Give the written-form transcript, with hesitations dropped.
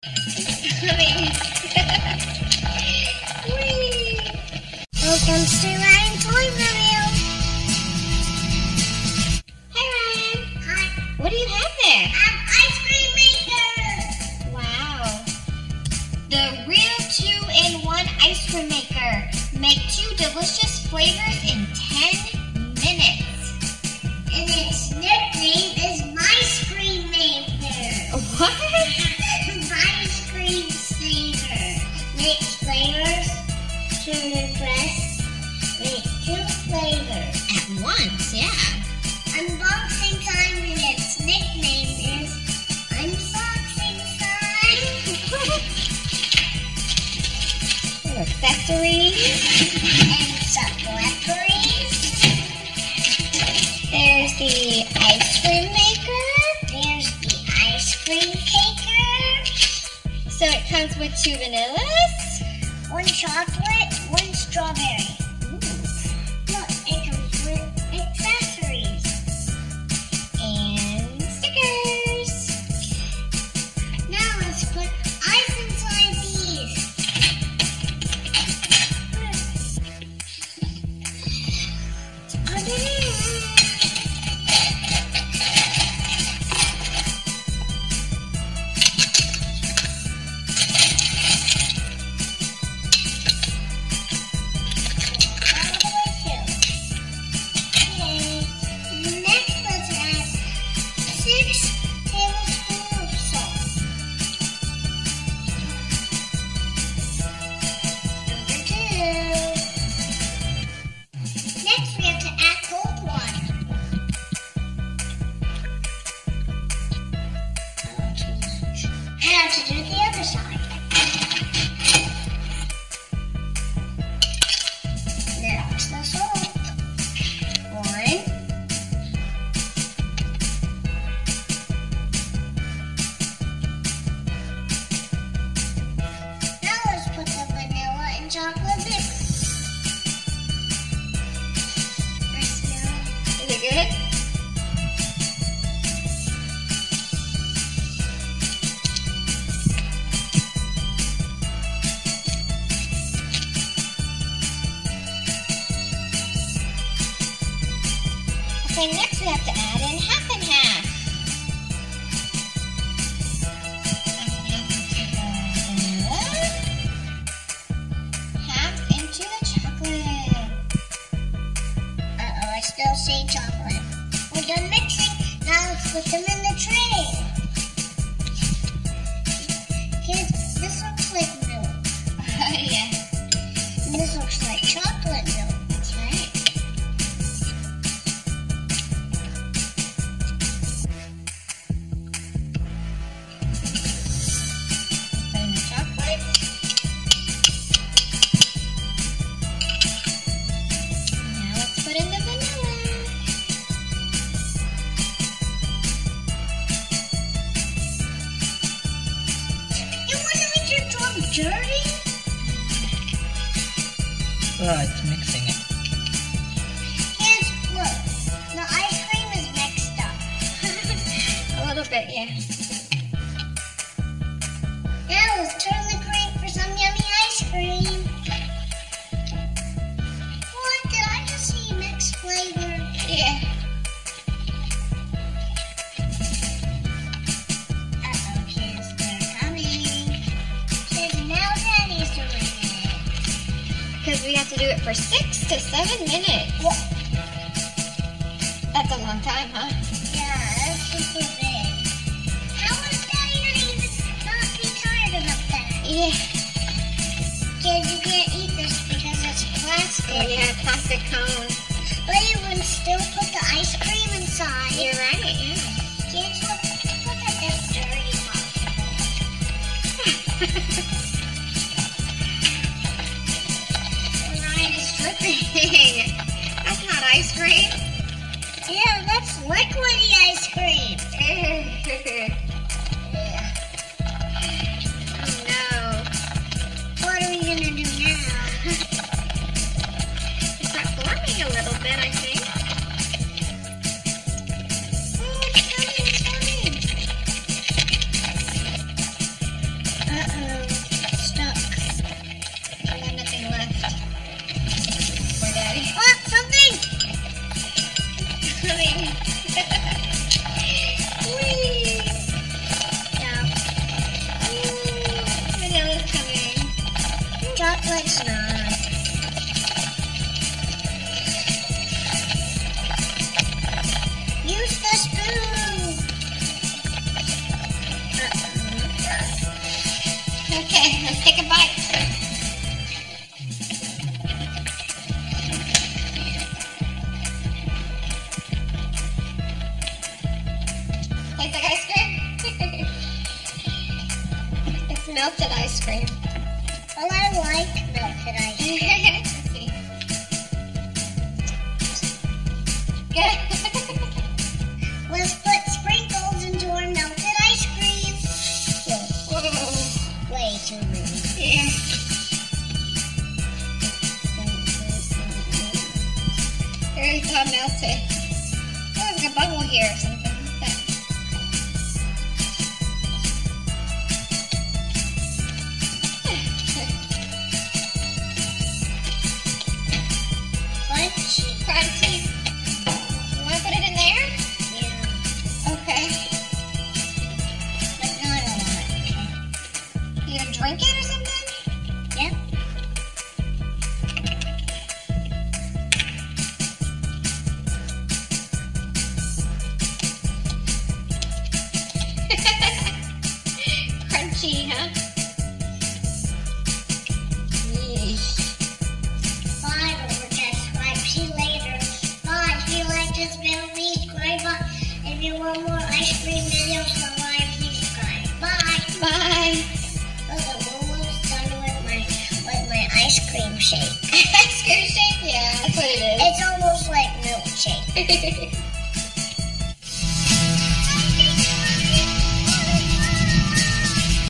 Welcome to Ryan ToysReview. Hi Ryan. Hi. What do you have there? Ice cream maker. Wow. The real 2-in-1 ice cream maker. Make 2 delicious flavors in 10 minutes. And its nickname is My Scream Maker. What? My Scream Saver. Make flavors to impress. Make 2 flavors. At once, yeah. Unboxing time, and its nickname is Unboxing Time. Accessories. And chocolateries. There's the ice cream maker. There's the ice cream caker. So it comes with 2 vanillas. 1 chocolate, 1 strawberry. Okay, next we have to add in half and half. Half into the chocolate. Uh-oh, I still see chocolate. We're done mixing. Now let's put them in the tray. Kids, this looks like milk. Oh, yeah. And this looks like chocolate milk. Dirty? Oh, it's mixing it. Kids, look. The ice cream is mixed up. A little bit, yeah. Now let's turn the crate for some yummy ice cream. What? Did I just see mixed flavor? Yeah. We have to do it for 6 to 7 minutes. What? That's a long time, huh? Yeah, that's super big. How is Daddy gonna even not be tired about that? Yeah. Kids, you can't eat this because it's plastic. Oh, yeah, plastic cone. But you can still put the ice cream inside. You're right, yeah. Kids, look at this dirty popsicle. That's not ice cream. Yeah, that's liquidy ice cream. Yeah. Oh no. What are we gonna do now? It's not forming a little bit, I think. Oh, it's coming. stuck. I got nothing left. Poor daddy. Oh, something! Whee! Yeah. Ooh, I know it's coming. Chocolate's not. Use the spoon! Okay, let's take a bite. Like the ice cream? It's melted ice cream. Well, I like melted ice cream. It's all melted. Oh, there's a bubble here or something like that. Crunchy. Crunchy. You want to put it in there? Yeah. Okay. But no, I don't want it. You gonna drink it or something? Yep. Yeah. Crunchy, huh? Yeesh. Bye, Overcast. See you later. Bye. If you like this video, please subscribe. If you want more ice cream videos from Ryan, please subscribe. Bye. Bye. Look, I'm almost done with my ice cream shake. Ice cream shake? Yeah, that's what it is. It's almost like milkshake.